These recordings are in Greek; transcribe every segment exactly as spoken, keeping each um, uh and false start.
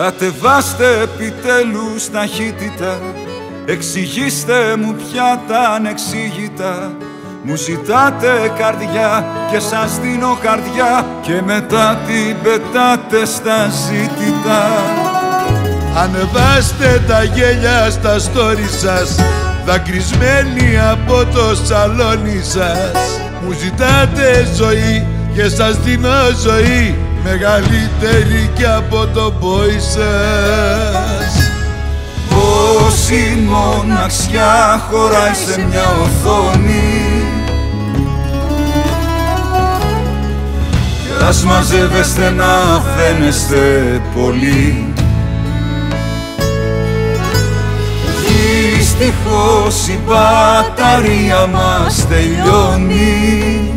Κατεβάστε επιτέλους ταχύτητα, εξηγήστε μου πια τα ανεξήγητα. Μου ζητάτε καρδιά και σας δίνω καρδιά και μετά την πετάτε στα ζήτητα. Ανεβάστε τα γέλια στα story σας, δακρυσμένοι από το σαλόνι σας. Μου ζητάτε ζωή και σας δίνω ζωή, μεγαλύτερη και από το boy σας. Πόση μοναξιά χωράει σε μια οθόνη, κι ας μαζεύεστε να φαίνεστε πολύ. Δυστυχώς η μπαταρία μας τελειώνει,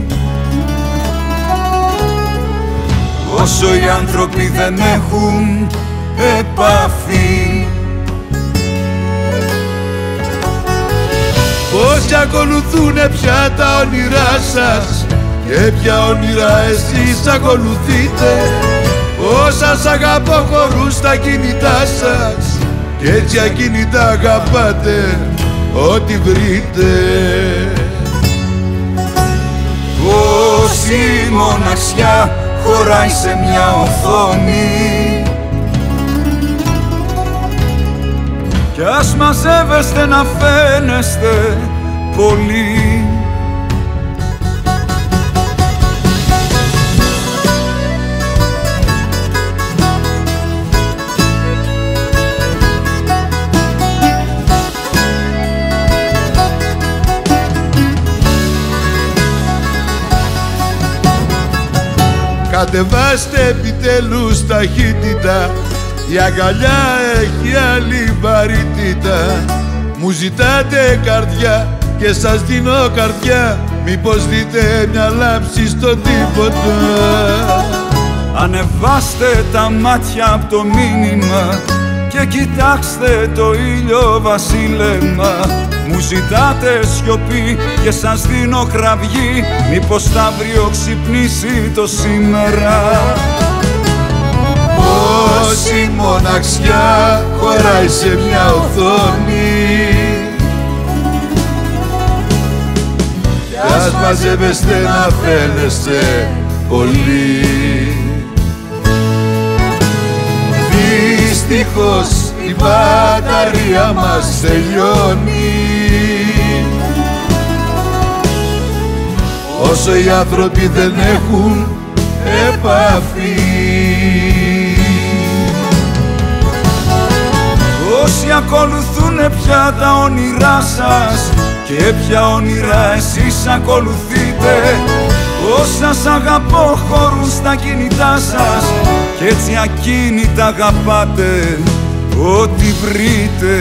όσο οι άνθρωποι δεν έχουν επαφή. Όσοι ακολουθούνε πια τα όνειρά σας και ποια όνειρα εσείς ακολουθείτε, όσα σ' αγαπώ χωρούν στα κινητά σας και έτσι ακίνητα αγαπάτε ό,τι βρείτε. Πόση μοναξιά χωράει σε μια οθόνη, κι ας μαζεύεστε να φαίνεστε πολύ. Κατεβάστε επιτέλους ταχύτητα, η αγκαλιά έχει άλλη βαρύτητα. Μου ζητάτε καρδιά και σας δίνω καρδιά, μήπως δείτε μια λάμψη στο τίποτα. Ανεβάστε τα μάτια από το μήνυμα και κοιτάξτε το ήλιο βασίλεμα. Μου ζητάτε σιωπή και σας δίνω κραυγή, μήπως αύριο ξυπνήσει το σήμερα. Πόση μοναξιά χωράει σε μια οθόνη, κι ας μαζεύεστε να φαίνεστε πολύ. Δυστυχώς η μπαταρία μας τελειώνει, όσο οι άνθρωποι δεν έχουν επαφή. Όσοι ακολουθούνε πια τα όνειρά σας και ποια όνειρα εσείς ακολουθείτε, όσα σ' αγαπώ χωρούν στα κινητά σας και έτσι ακίνητα αγαπάτε ό,τι βρείτε.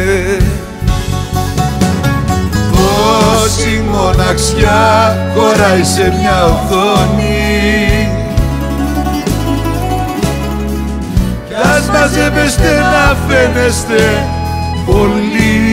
Πόση μοναξιά χωράει σε μια οθόνη, κι ας μαζεύεστε να φαίνεστε πολύ.